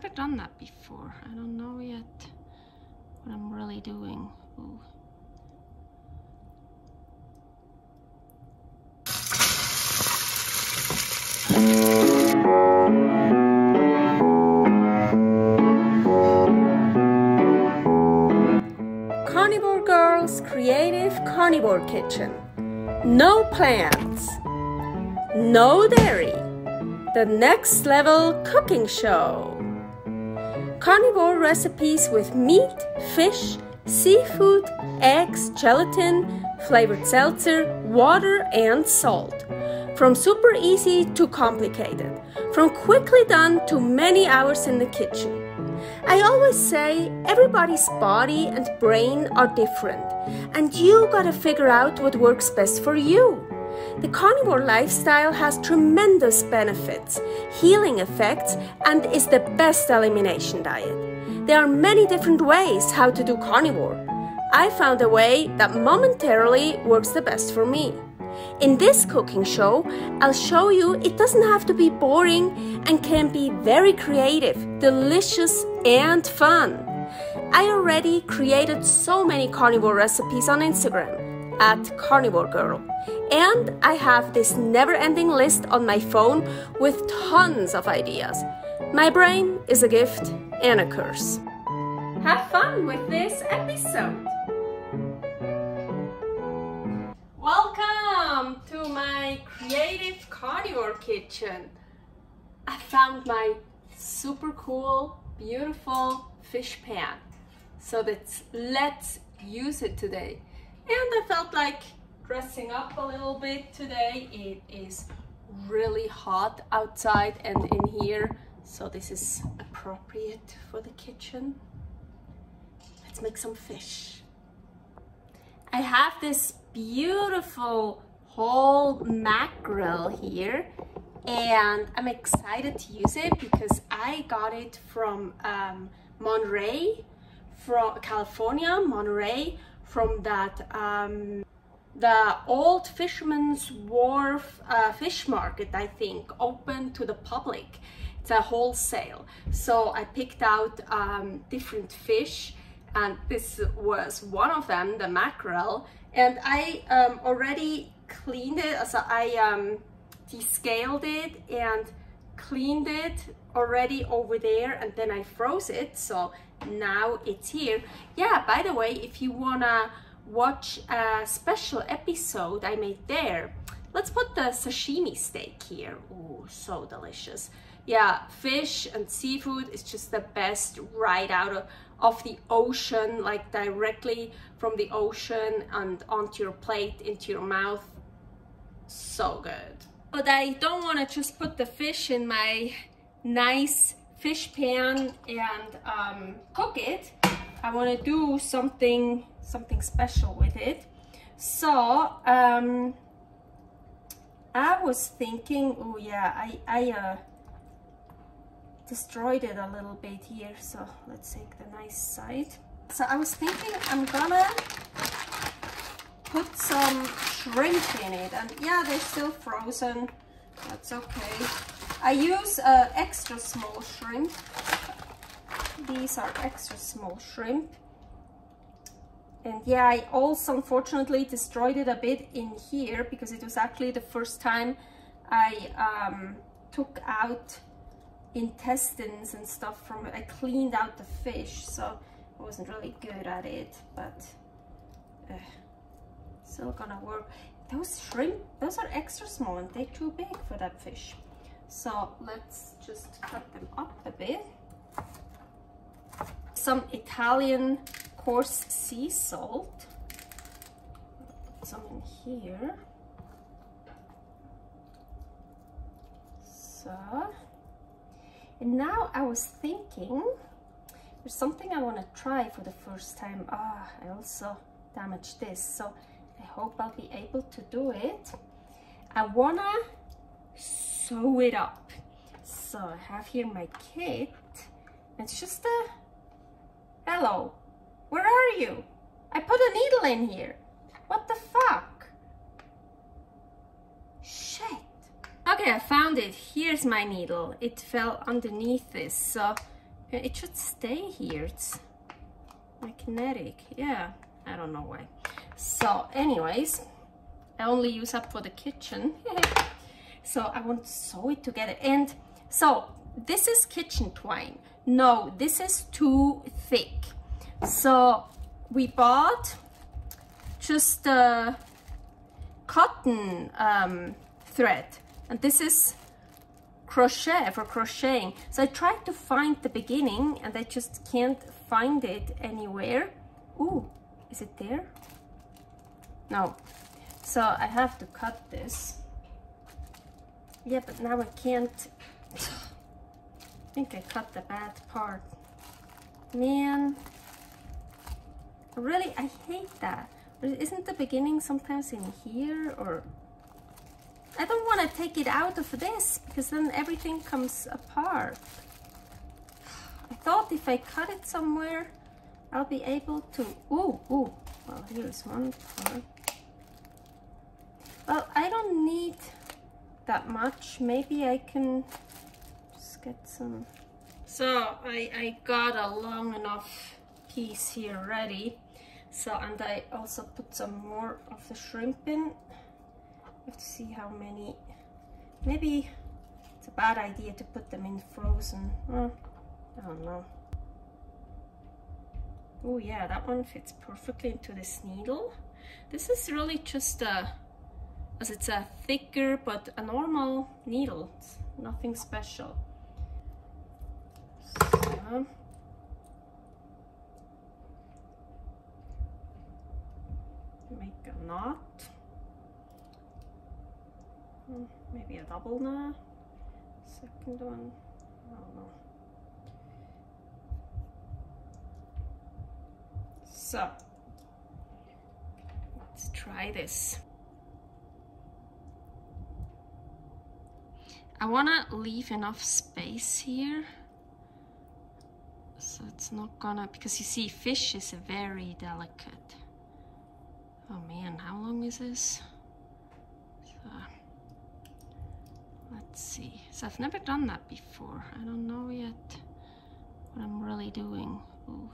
never done that before. I don't know yet what I'm really doing. Ooh. Carnivore Girls Creative Carnivore Kitchen. No plants, no dairy, the next level cooking show. Carnivore recipes with meat, fish, seafood, eggs, gelatin, flavored seltzer, water and salt. From super easy to complicated, from quickly done to many hours in the kitchen. I always say everybody's body and brain are different, and you gotta figure out what works best for you. The carnivore lifestyle has tremendous benefits, healing effects, and is the best elimination diet. There are many different ways how to do carnivore. I found a way that momentarily works the best for me. In this cooking show, I'll show you it doesn't have to be boring and can be very creative, delicious and fun. I already created so many carnivore recipes on Instagram, @karnivorgirl. And I have this never-ending list on my phone with tons of ideas. My brain is a gift and a curse. Have fun with this episode! Welcome to my creative carnivore kitchen. I found my super cool, beautiful fish pan. So let's use it today. And I felt like dressing up a little bit today. It is really hot outside and in here. So this is appropriate for the kitchen. Let's make some fish. I have this beautiful whole mackerel here, and I'm excited to use it because I got it from Monterey, from California, Monterey, from that the old Fisherman's Wharf fish market, I think, open to the public. It's a wholesale. So I picked out different fish, and this was one of them, the mackerel. And I already cleaned it, so I descaled it and cleaned it already over there, and then I froze it, so now it's here. Yeah, by the way, if you wanna watch a special episode I made there, let's put the sashimi steak here. Ooh, so delicious. Yeah, fish and seafood is just the best right out of the ocean, like directly from the ocean and onto your plate, into your mouth. So good. But I don't want to just put the fish in my nice fish pan and cook it. I want to do something special with it. So I was thinking, oh yeah, I destroyed it a little bit here, so let's take the nice side. So I was thinking I'm gonna put some shrimp in it, and yeah, they're still frozen, that's okay. I use extra small shrimp. These are extra small shrimp. And yeah, I also unfortunately destroyed it a bit in here because it was actually the first time I took out intestines and stuff from it. I cleaned out the fish, so I wasn't really good at it, but still gonna work. Those shrimp, those are extra small and they're too big for that fish. So let's just cut them up a bit. Some Italian coarse sea salt. Put some in here. So. And now I was thinking, there's something I want to try for the first time. Ah, I also damaged this, so I hope I'll be able to do it. I want to sew it up. So I have here my kit. It's just a, hello, where are you? I put a needle in here. What the fuck? Shit. Okay, I found it. Here's my needle. It fell underneath this, so It should stay here. It's magnetic. Yeah, I don't know why. So anyways, I only use up for the kitchen. So I want to sew it together. And so this is kitchen twine. No, this is too thick. So we bought just cotton thread, and this is crochet for crocheting. So I tried to find the beginning and I just can't find it anywhere. Ooh, is it there? No. So I have to cut this. Yeah, but now I can't. I think I cut the bad part. Man, really, I hate that. Isn't the beginning sometimes in here? Or I don't want to take it out of this because then everything comes apart. I thought if I cut it somewhere, I'll be able to. Ooh, ooh. Well, here's one part. Well, I don't need that much. Maybe I can just get some. So I got a long enough piece here ready. So, and I also put some more of the shrimp in. I have to see how many. Maybe it's a bad idea to put them in frozen. I don't know. Oh yeah, that one fits perfectly into this needle. This is really just a, as it's a thicker but a normal needle. It's nothing special. So. Make a knot, maybe a double knot, second one, I don't know. So, let's try this. I want to leave enough space here, so it's not gonna, because you see fish is very delicate. Oh man, how long is this? So, let's see. So I've never done that before. I don't know yet what I'm really doing. Ooh.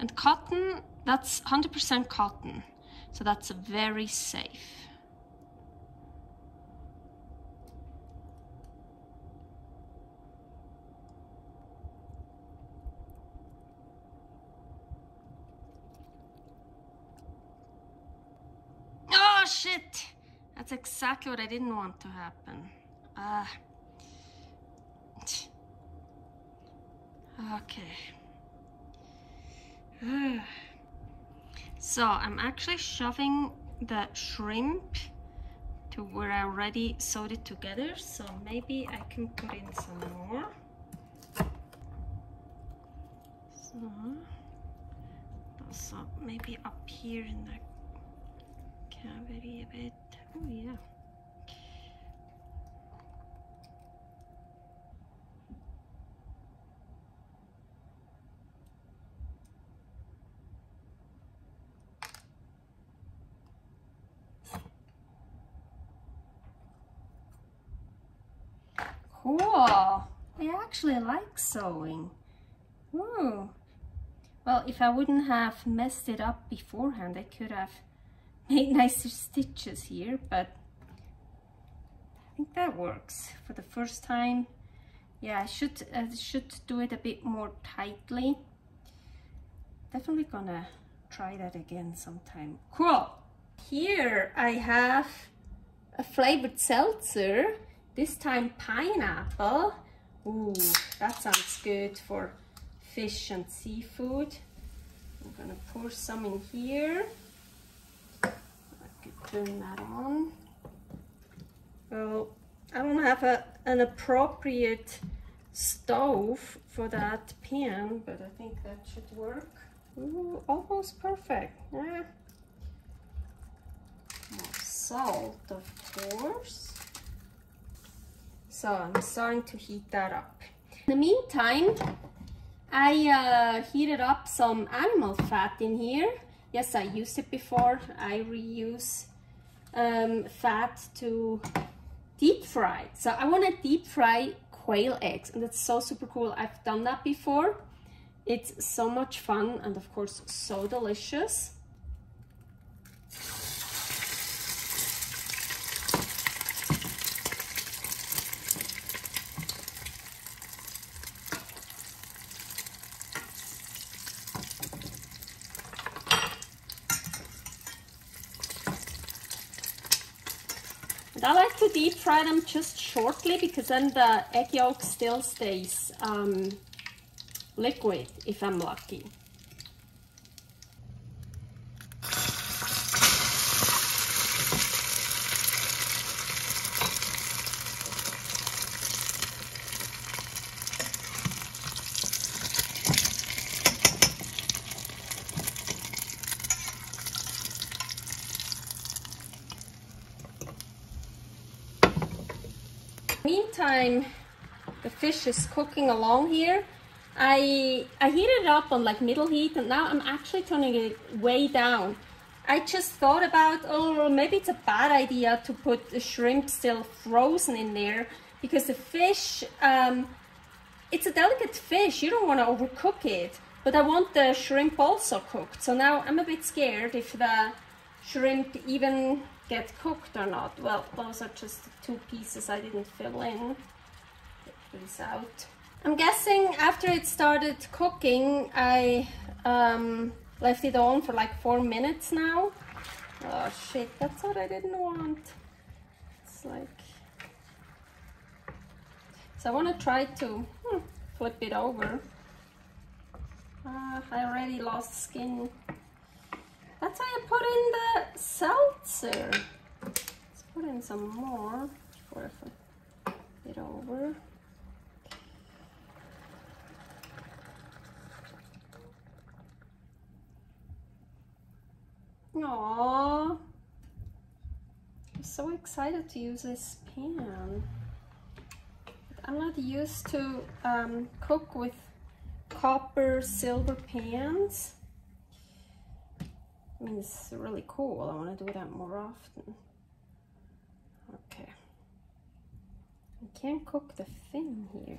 And cotton, that's 100% cotton. So that's very safe. Shit, that's exactly what I didn't want to happen. Okay. So I'm actually shoving the shrimp to where I already sewed it together, so maybe I can put in some more. So maybe up here in the cavity a bit. Oh yeah. Cool. I actually like sewing. Ooh. Well, if I wouldn't have messed it up beforehand, I could have made nicer stitches here, but I think that works for the first time. Yeah, I should do it a bit more tightly. Definitely gonna try that again sometime. Cool. Here I have a flavored seltzer, this time pineapple. Ooh, that sounds good for fish and seafood. I'm gonna pour some in here. Turn that on. Well, I don't have an appropriate stove for that pan, but I think that should work. Ooh, almost perfect. Yeah. More salt, of course. So I'm starting to heat that up. In the meantime, I heated up some animal fat in here. Yes, I used it before. I reuse fat to deep fry. So I want to deep fry quail eggs, and that's so super cool. I've done that before. It's so much fun and of course so delicious. I like to deep fry them just shortly because then the egg yolk still stays liquid if I'm lucky. Meantime, the fish is cooking along here. I heated it up on like middle heat, and now I'm actually turning it way down. I just thought about, oh, maybe it's a bad idea to put the shrimp still frozen in there, because the fish, it's a delicate fish. You don't want to overcook it, but I want the shrimp also cooked. So now I'm a bit scared if the shrimp even get cooked or not. Well, those are just the two pieces I didn't fill in. Get these out. I'm guessing after it started cooking, I left it on for like 4 minutes now. Oh shit, that's what I didn't want. It's like... So I want to try to flip it over. I already lost skin. That's why I put in the seltzer. Let's put in some more before I flip it over. Aww, I'm so excited to use this pan. I'm not used to cook with copper, silver pans. I mean, it's really cool. I want to do that more often. Okay. I can't cook the fin here.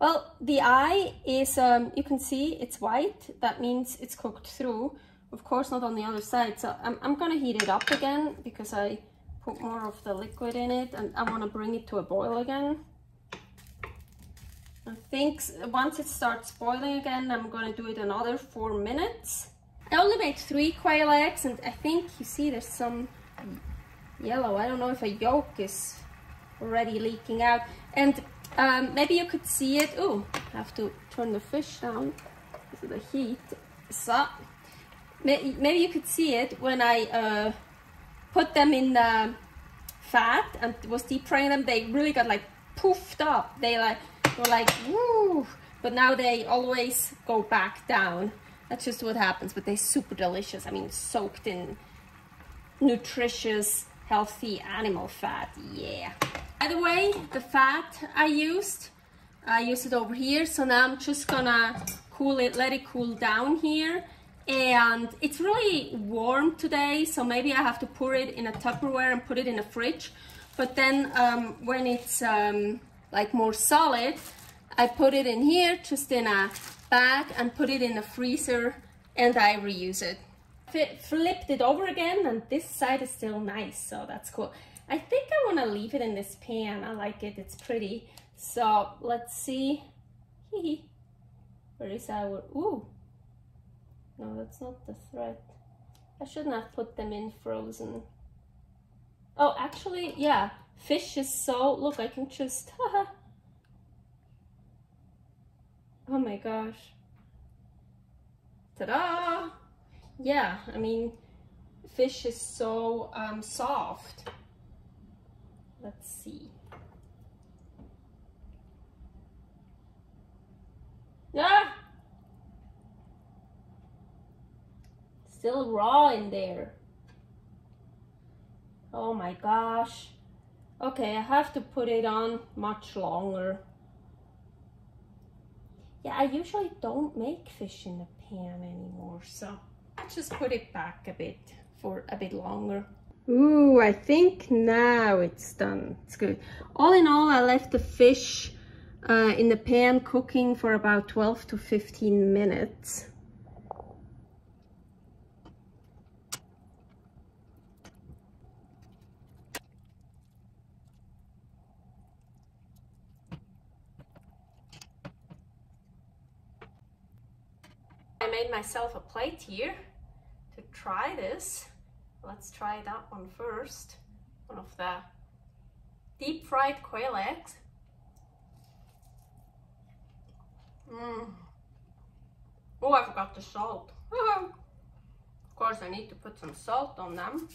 Well, the eye is, you can see it's white. That means it's cooked through. Of course, not on the other side. So I'm gonna heat it up again because I put more of the liquid in it and I wanna bring it to a boil again. I think once it starts boiling again, I'm gonna do it another 4 minutes. I only made 3 quail eggs, and I think you see there's some yellow. I don't know if a yolk is already leaking out. And maybe you could see it. Oh, I have to turn the fish down because of the heat. So maybe you could see it when I put them in the fat and was deep frying them. They really got like poofed up. They like were like woo, but now they always go back down. That's just what happens. But they're super delicious. I mean, soaked in nutritious, healthy animal fat. Yeah. By the way, the fat I used it over here, so now I'm just gonna cool it, let it cool down here. And it's really warm today, so maybe I have to pour it in a Tupperware and put it in a fridge. But then when it's like more solid, I put it in here, just in a bag, and put it in a freezer, and I reuse it. Flipped it over again, and this side is still nice, so that's cool. I think I want to leave it in this pan. I like it, it's pretty. So let's see. Where is our... Ooh! No, that's not the thread. I shouldn't have put them in frozen. Oh, actually, yeah. Fish is so... Look, I can just... Oh my gosh. Ta-da! Yeah, I mean, fish is so soft. Let's see. Yeah, still raw in there. Oh my gosh. Okay, I have to put it on much longer. Yeah, I usually don't make fish in the pan anymore, so I just put it back a bit for a bit longer. Ooh, I think now it's done. It's good. All in all, I left the fish in the pan cooking for about 12 to 15 minutes. I made myself a plate here to try this. Let's try that one first. One of the deep fried quail eggs. Oh, I forgot the salt. Of course, I need to put some salt on them.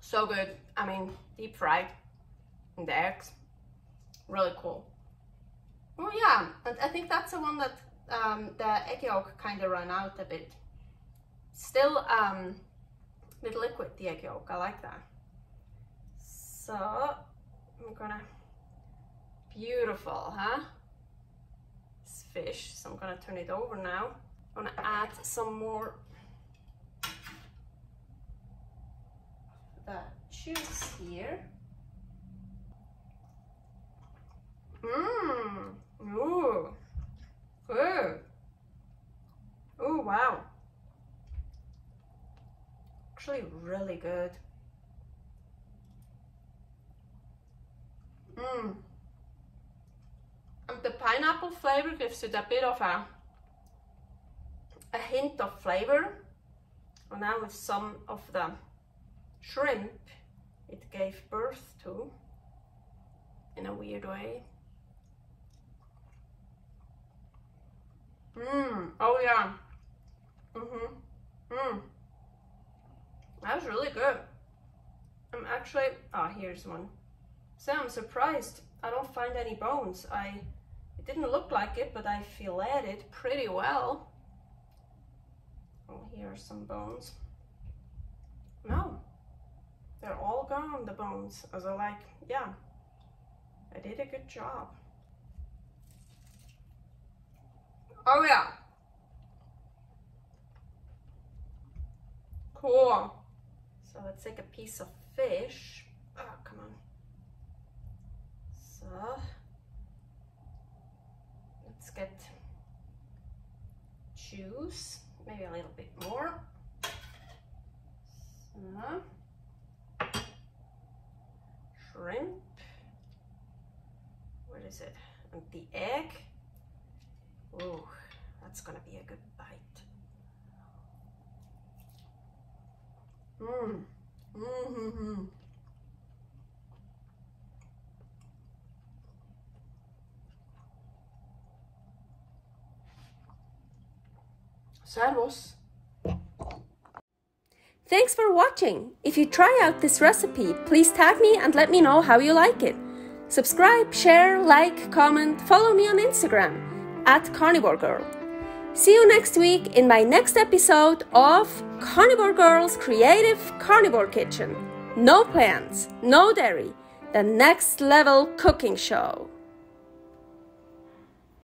So good. I mean, deep fried and the eggs. Really cool. Oh yeah, I think that's the one that the egg yolk kind of ran out a bit. Still a bit liquid, the egg yolk, I like that. So, I'm gonna, beautiful, huh? It's fish, so I'm gonna turn it over now. I'm gonna add some more of the juice here. Ooh, good. Oh, wow. Actually really good. And the pineapple flavor gives it a bit of a hint of flavor. And now with some of the shrimp, it gave birth to in a weird way. Oh yeah. That was really good. I'm actually, oh, here's one. So I'm surprised I don't find any bones. It didn't look like it, but I filleted it pretty well. Oh, here are some bones. No, they're all gone, the bones. I was like, yeah, I did a good job. Oh yeah. Cool. So let's take a piece of fish. Oh, come on. So let's get juice, maybe a little bit more. So shrimp. Where is it? And the egg. Oh, that's gonna be a good bite. Servus. Thanks for watching. If you try out this recipe, please tag me and let me know how you like it. Subscribe, share, like, comment, follow me on Instagram. @KarnivoreGirl. See you next week in my next episode of Carnivore Girls Creative Carnivore Kitchen. No plants, no dairy, the next level cooking show.